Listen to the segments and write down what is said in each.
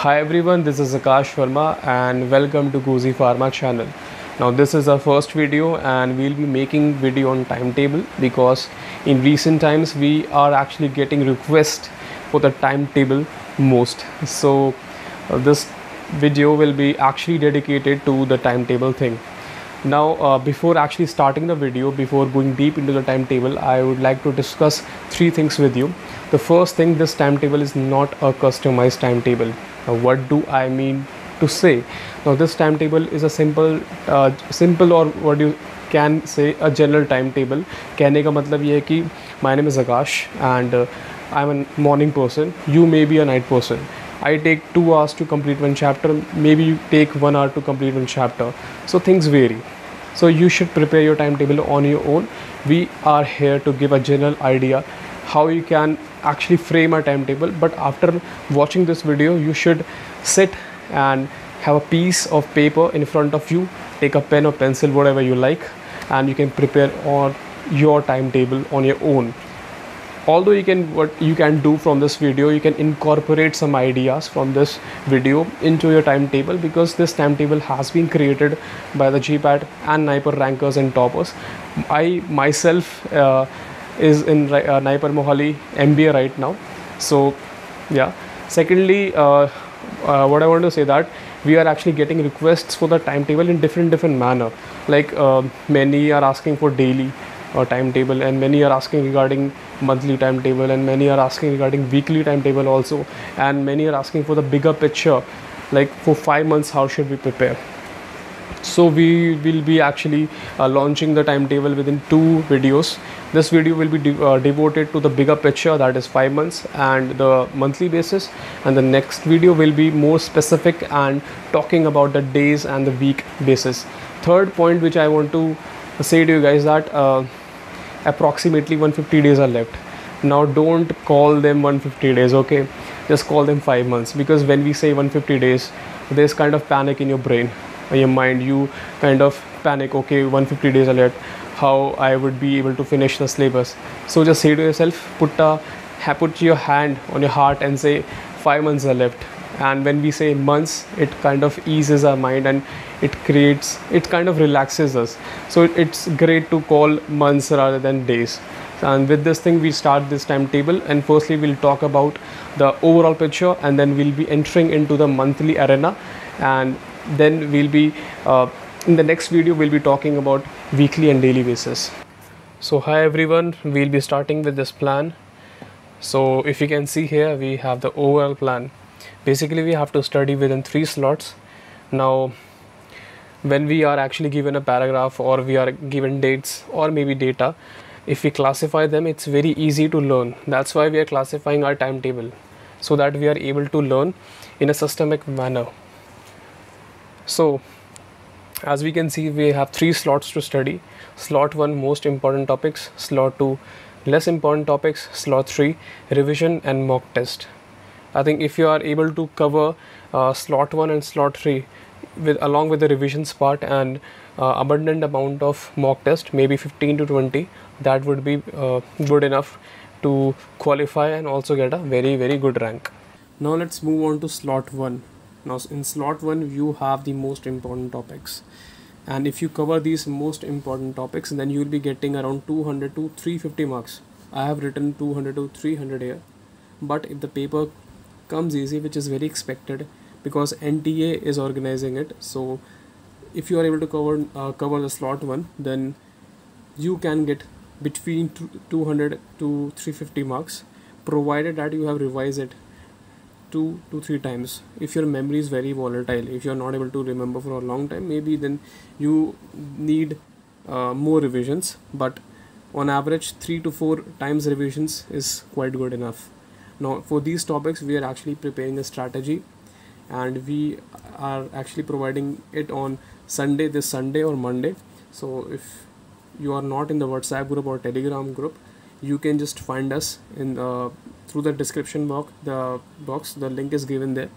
Hi everyone, this is Akash Sharma and welcome to Cozy Pharma channel. Now this is our first video and we'll be making video on timetable because in recent times we are actually getting requests for the timetable most. So this video will be actually dedicated to the timetable thing. Now before actually starting the video, before going deep into the timetable, I would like to discuss three things with you. The first thing, this timetable is not a customized timetable. Now, what do I mean to say? Now this timetable is a simple or what you can say a general timetable. कहने का मतलब ये है कि my name is Akash and I'm a morning person. You may be a night person. I take 2 hours to complete one chapter. Maybe you take 1 hour to complete one chapter. So things vary. So you should prepare your timetable on your own. We are here to give a general idea how you can actually frame a timetable. But after watching this video, you should sit and have a piece of paper in front of you. Take a pen or pencil, whatever you like, and you can prepare on your timetable on your own. Although what you can do from this video, you can incorporate some ideas from this video into your timetable, because this timetable has been created by the GPAT and NIPER rankers and toppers. I myself is in NIPER Mohali MBA right now. So yeah, secondly, what I want to say that we are actually getting requests for the timetable in different manner. Like many are asking for daily timetable, and many are asking regarding monthly timetable, and many are asking regarding weekly timetable also, and many are asking for the bigger picture, like for 5 months how should we prepare. So we will be actually launching the timetable within 2 videos. This video will be devoted to the bigger picture, that is 5 months and the monthly basis, and the next video will be more specific and talking about the days and the week basis. Third point which I want to say to you guys, that approximately 150 days are left. Now don't call them 150 days, okay? Just call them 5 months, because when we say 150 days, there's kind of panic in your brain, in your mind. You kind of panic, okay, 150 days are left, how I would be able to finish the syllabus. So just say to yourself, put your hand on your heart and say 5 months are left. And when we say months, it kind of eases our mind and it kind of relaxes us. So it's great to call months rather than days. And with this thing, we start this timetable, and firstly we'll talk about the overall picture, and then we'll be entering into the monthly arena, and then we'll be in the next video we'll be talking about weekly and daily basis. So hi everyone, we'll be starting with this plan. So if you can see here, we have the overall plan. Basically we have to study within 3 slots. Now when we are actually given a paragraph, or we are given dates or maybe data, if we classify them, it's very easy to learn. That's why we are classifying our timetable, so that we are able to learn in a systemic manner. So as we can see, we have 3 slots to study. Slot 1, most important topics. Slot 2, less important topics. Slot 3, revision and mock test. I think if you are able to cover slot 1 and slot 3 along with the revisions part, and abundant amount of mock test, maybe 15 to 20, that would be good enough to qualify and also get a very, very good rank. Now let's move on to slot 1. Now in slot 1 you have the most important topics, and if you cover these most important topics, then you will be getting around 200 to 350 marks. I have written 200 to 300 here, but if the paper comes easy, which is very expected because NTA is organizing it, so if you are able to cover the slot 1, then you can get between 200 to 350 marks, provided that you have revised it 2 to 3 times. If your memory is very volatile, if you are not able to remember for a long time, maybe then you need more revisions, but on average 3 to 4 times revisions is quite good enough. Now for these topics we are actually preparing a strategy, and we are actually providing it on this Sunday or Monday. So if you are not in the WhatsApp group or Telegram group, you can just find us in the through the description box. The link is given there,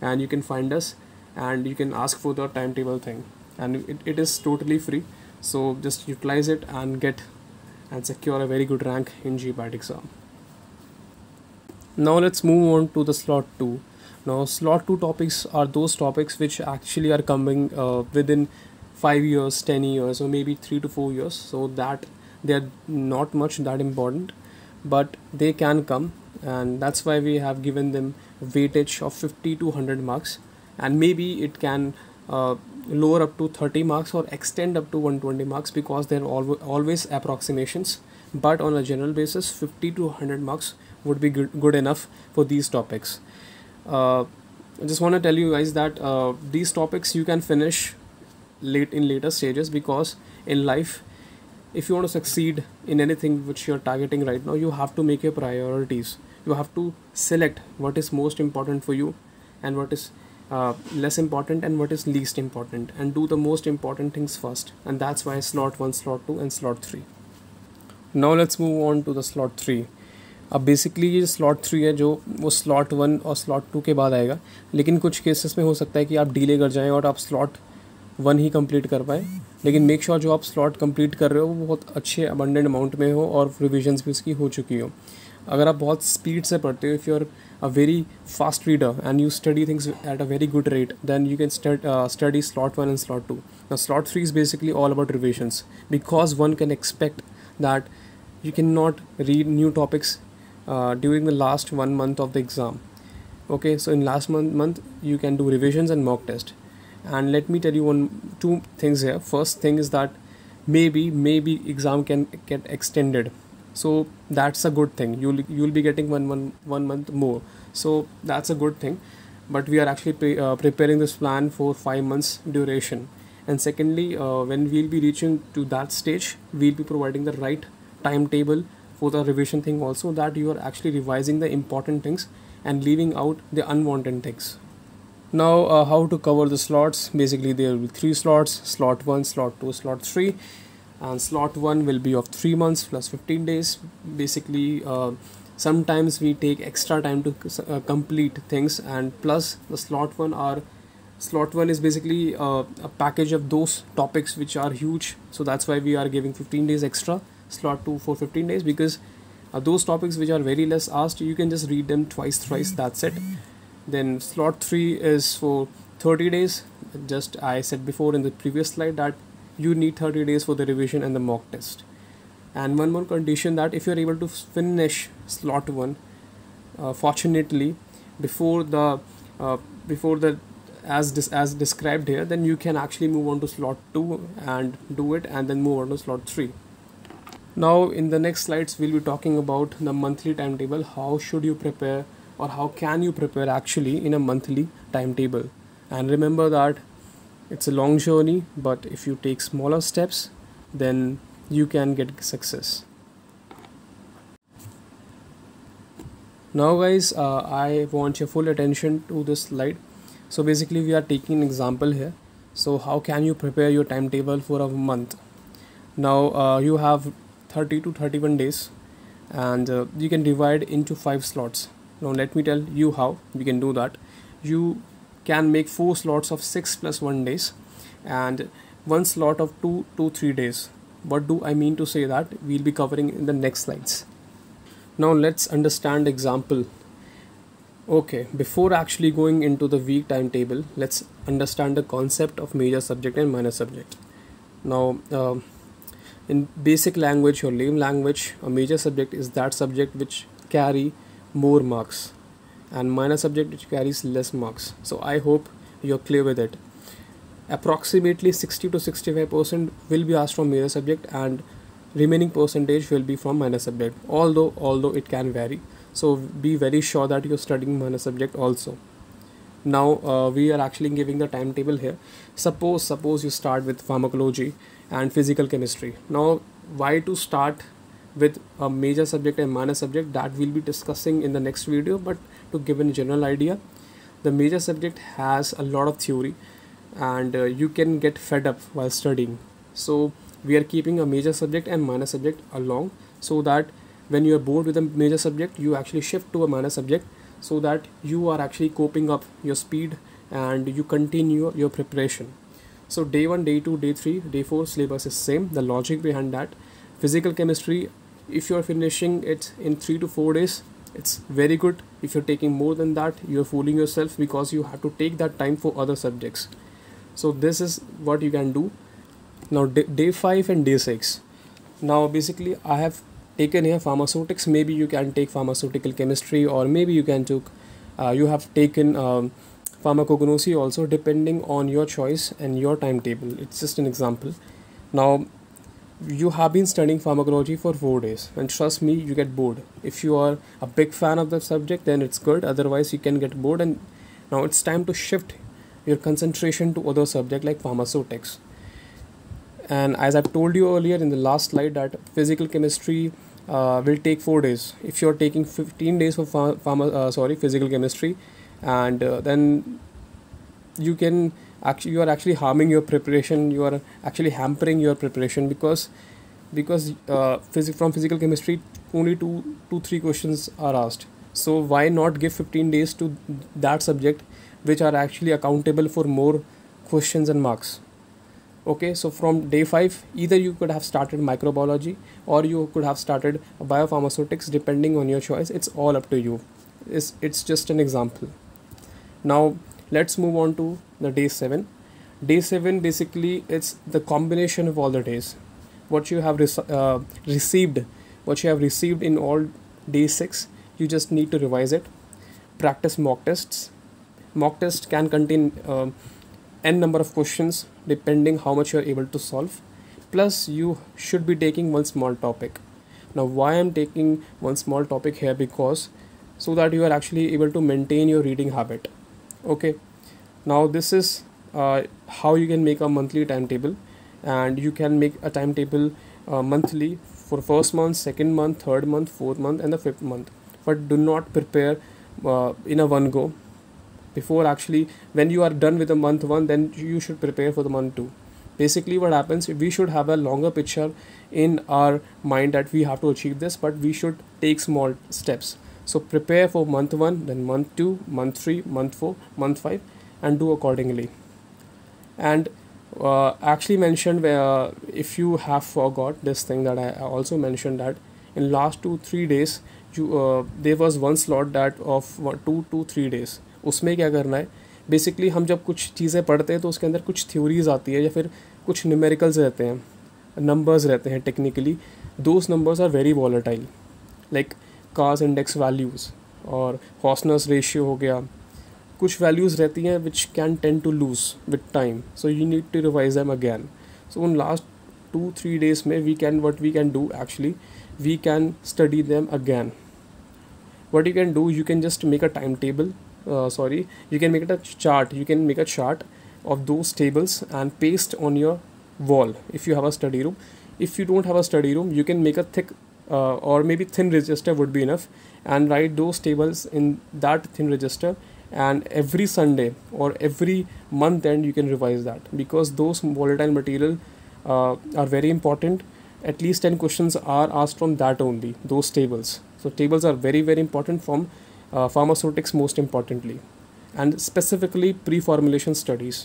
and you can find us and you can ask for the timetable thing, and it is totally free. So just utilize it and secure a very good rank in GPAT exam. Now let's move on to the slot 2. Now slot 2 topics are those topics which actually are coming within 5 years, 10 years or maybe 3 to 4 years, so that they are not much that important, but they can come, and that's why we have given them weightage of 50 to 100 marks, and maybe it can lower up to 30 marks or extend up to 120 marks because they are always approximations, but on a general basis 50 to 100 marks would be good enough for these topics. I just want to tell you guys that these topics you can finish later stages, because in life if you want to succeed in anything which you're targeting right now, you have to make your priorities. You have to select what is most important for you and what is less important and what is least important, and do the most important things first, and that's why slot 1, slot 2 and slot 3. Now let's move on to the slot 3. अब basically ये slot 3 है जो वो slot 1 और slot 2 के बाद आएगा, लेकिन कुछ केसेस में हो सकता है कि आप डिले कर जाएं और आप स्लॉट 1 ही कंप्लीट कर पाएँ, लेकिन मेक श्योर जो आप स्लॉट कंप्लीट कर रहे हो वो बहुत अच्छे अबंडेंट अमाउंट में हो और रिविजन्स भी उसकी हो चुकी हो. अगर आप बहुत स्पीड से पढ़ते हो, if you are a very fast reader and you study things at a very good rate, then you can study slot 1 and slot 2. Now slot 3 is basically all about revisions, because one can expect that you can not read new topics during the last 1 month of the exam. Okay, so in last month you can do revisions and mock test. And let me tell you two things here. First thing is that maybe exam can get extended, so that's a good thing. You'll be getting one month more, so that's a good thing. But we are actually preparing this plan for 5 months duration. And secondly, when we'll be reaching to that stage, we'll be providing the right timetable for the revision thing also, that you are actually revising the important things and leaving out the unwanted things. Now how to cover the slots. Basically there will be 3 slots: slot 1, slot 2, slot 3. And slot 1 will be of 3 months plus 15 days. Basically sometimes we take extra time to complete things, and plus the slot 1 is basically a package of those topics which are huge, so that's why we are giving 15 days extra. Slot 2 for 15 days, because those topics which are very less asked, you can just read them thrice, that's it. Then slot 3 is for 30 days. Just I said before in the previous slide that you need 30 days for the revision and the mock test. And one more condition, that if you are able to finish slot 1 fortunately before the as described here, then you can actually move on to slot 2 and do it, and then move on to slot 3. Now in the next slides we'll be talking about the monthly timetable. How should you prepare, or how can you prepare actually in a monthly timetable? And remember that it's a long journey, but if you take smaller steps, then you can get success. Now guys, I want your full attention to this slide. So basically we are taking an example here. So how can you prepare your timetable for a month? Now you have 30 to 31 days, and you can divide into 5 slots. Now let me tell you how you can do that. You can make 4 slots of 6 plus 1 days, and 1 slot of 2 to 3 days. What do I mean to say that? We'll be covering in the next slides. Now let's understand example. Okay, before actually going into the week timetable, let's understand the concept of major subject and minor subject. Now in basic language or lame language, a major subject is that subject which carry more marks, and minor subject which carries less marks. So I hope you're clear with it. Approximately 60 to 65% will be asked from major subject, and remaining percentage will be from minor subject, although it can vary. So be very sure that you're studying minor subject also. Now we are actually giving the timetable here. Suppose you start with pharmacology and physical chemistry. Now why to start with a major subject and minor subject, that we'll be discussing in the next video, but to give a general idea, the major subject has a lot of theory, and you can get fed up while studying. So we are keeping a major subject and minor subject along, so that when you are bored with a major subject, you actually shift to a minor subject, so that you are actually coping up your speed and you continue your preparation. So day 1, day 2, day 3, day 4 syllabus is same. The logic behind that, physical chemistry, if you are finishing it in 3 to 4 days, It's very good. If you're taking more than that, you're fooling yourself, because you have to take that time for other subjects. So this is what you can do. Now day 5 and day 6. Now basically I have taken here pharmaceutics. Maybe you can take pharmaceutical chemistry, or maybe you can take you have taken pharmacognosy also, depending on your choice and your timetable. It's just an example. Now you have been studying pharmacology for 4 days, and trust me, you get bored. If you are a big fan of the subject, then it's good, otherwise you can get bored. And now it's time to shift your concentration to other subject like pharmaceutics. And as I told you earlier in the last slide, that physical chemistry will take 4 days. If you are taking 15 days for physical chemistry, and then you can actually, you are actually harming your preparation. You are actually hampering your preparation, because from physical chemistry only 2-3 questions are asked. So why not give 15 days to that subject, which are actually accountable for more questions and marks? Okay, so from day 5, either you could have started microbiology, or you could have started biopharmaceutics, depending on your choice. It's all up to you. It's just an example. Now let's move on to the day 7. Day 7 basically it's the combination of all the days. What you have received in all day 6, you just need to revise it. Practice mock tests. Mock test can contain n number of questions, depending how much you are able to solve. Plus you should be taking one small topic. Now why I'm taking one small topic here, because so that you are actually able to maintain your reading habit. Okay, now this is how you can make a monthly timetable, and you can make a timetable monthly for first month, second month, third month, fourth month, and the fifth month. But do not prepare in a one go. Before actually, when you are done with the month 1, then you should prepare for the month 2. Basically what happens, we should have a longer picture in our mind that we have to achieve this, but we should take small steps. So prepare for month 1, then month 2, month 3, month 4, month 5, and do accordingly. And actually mentioned where if you have forgot this thing, that I also mentioned that in last 2-3 days you there was one slot that of 2-3 days. उसमें क्या करना है, basically हम जब कुछ चीज़ें पढ़ते हैं तो उसके अंदर कुछ थ्योरीज आती है, या फिर कुछ न्यूमेरिकल्स रहते हैं, नंबर्स रहते हैं technically. Those numbers are very volatile, like Carr's index values और हॉर्सनेस रेशियो हो गया. कुछ वैल्यूज़ रहती हैं which can tend to lose with time, so you need to revise them again. So उन लास्ट 2-3 डेज में we can what we can do actually, we can study them again. What you can do, you can just make a time table. You can make it a chart. You can make a chart of those tables and paste on your wall if you have a study room. If you don't have a study room, you can make a thick or maybe thin register would be enough, and write those tables in that thin register, and every Sunday or every month end you can revise that, because those volatile material are very important. At least 10 questions are asked from that only, those tables. So tables are very, very important from pharmaceutics, most importantly, and specifically pre-formulation studies.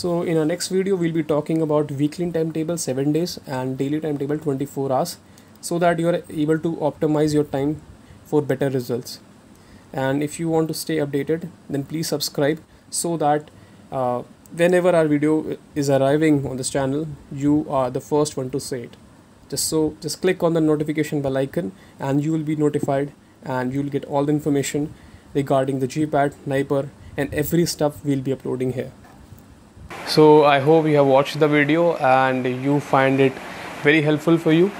So in our next video we'll be talking about weekly timetable 7 days and daily timetable 24 hours, so that you are able to optimize your time for better results. And if you want to stay updated, then please subscribe, so that whenever our video is arriving on this channel, you are the first one to see it. Just click on the notification bell icon, and you will be notified, and you'll get all the information regarding the GPAT, NIPER, and every stuff we'll be uploading here. So I hope you have watched the video and you find it very helpful for you.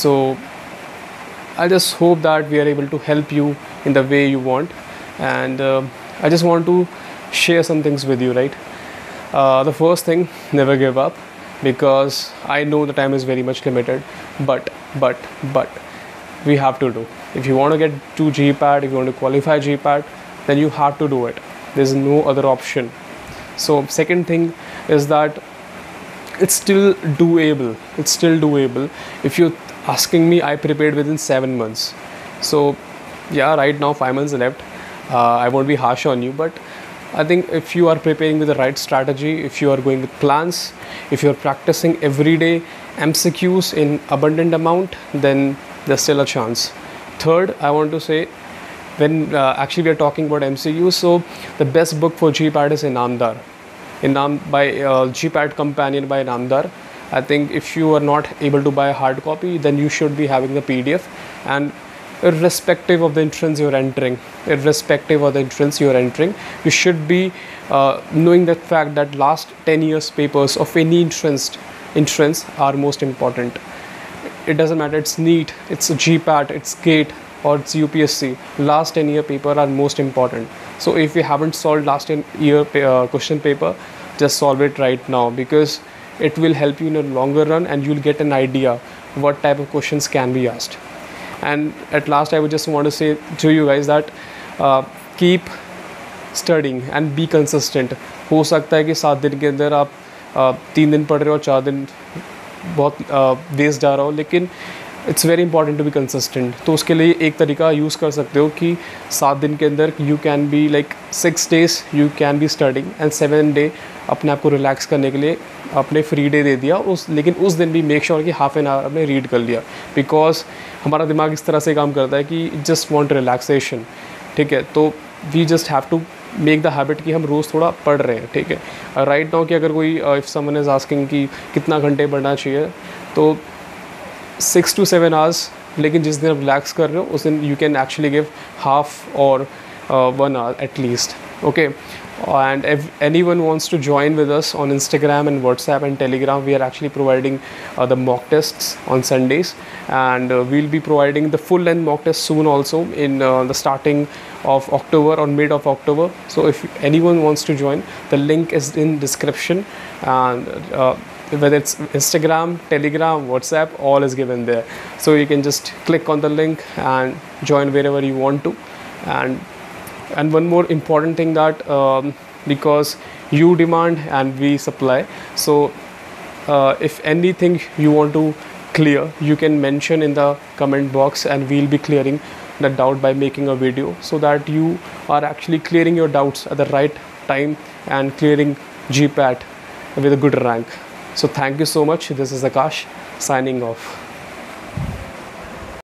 So I just hope that we are able to help you in the way you want, and I just want to share some things with you, right? The first thing, never give up, because I know the time is very much limited, but we have to do. If you want to get to GPAT, if you want to qualify GPAT, then you have to do it. There's no other option. So second thing is that it's still doable. It's still doable. If you're asking me, I prepared within 7 months. So yeah, right now 5 months left. I won't be harsh on you, but I think if you are preparing with the right strategy, if you are going with plans, if you're practicing every day MCQs in abundant amount, then there's still a chance. Third, I want to say, when actually we are talking about MCU, so the best book for GPAT is Inamdar. GPAT Companion by Inamdar. I think if you are not able to buy a hard copy, then you should be having the PDF. And irrespective of the entrance you're entering, you should be knowing the fact that last 10 years papers of any entrance are most important. It doesn't matter, it's NEET, it's GPAT, it's Gate, or it's CUPSC. Last 10-year paper are most important. So if you haven't solved last 10-year question paper, just solve it right now, because it will help you in the longer run and you'll get an idea what type of questions can be asked. And at last, I would just want to say to you guys that keep studying and be consistent. हो सकता है कि 7 दिन के अंदर आप 3 दिन पढ़ रहे हो और 4 दिन बहुत वेस्ट जा रहा हो, लेकिन it's very important to be consistent. तो उसके लिए एक तरीका use कर सकते हो कि 7 दिन के अंदर you can be like 6 days you can be studying and 7th day अपने आप को relax करने के लिए अपने free day दे दिया उस, लेकिन उस दिन भी make sure कि half an hour अपने read कर लिया, because हमारा दिमाग इस तरह से काम करता है कि just want relaxation, ठीक है. तो we just have to make the habit कि हम रोज़ थोड़ा पढ़ रहे हैं, ठीक है. Right now कि अगर कोई if someone is asking कि कितना घंटे पढ़ना चाहिए, तो 6 to 7 hours, लेकिन जिस दिन आप रिलैक्स कर रहे हो उस दिन you can actually give half और 1 hour at least, okay. And if anyone wants to join with us on Instagram and WhatsApp and Telegram, we are actually providing the mock tests on Sundays, and we'll be providing the full length mock test soon also in the starting of October or mid of October. So if anyone wants to join, the link is in description, and whether it's Instagram, Telegram, WhatsApp, all is given there. So you can just click on the link and join wherever you want to. And one more important thing that because you demand and we supply, so if anything you want to clear, you can mention in the comment box and we'll be clearing the doubt by making a video, so that you are actually clearing your doubts at the right time and clearing GPAT with a good rank. So thank you so much. This is Akash signing off.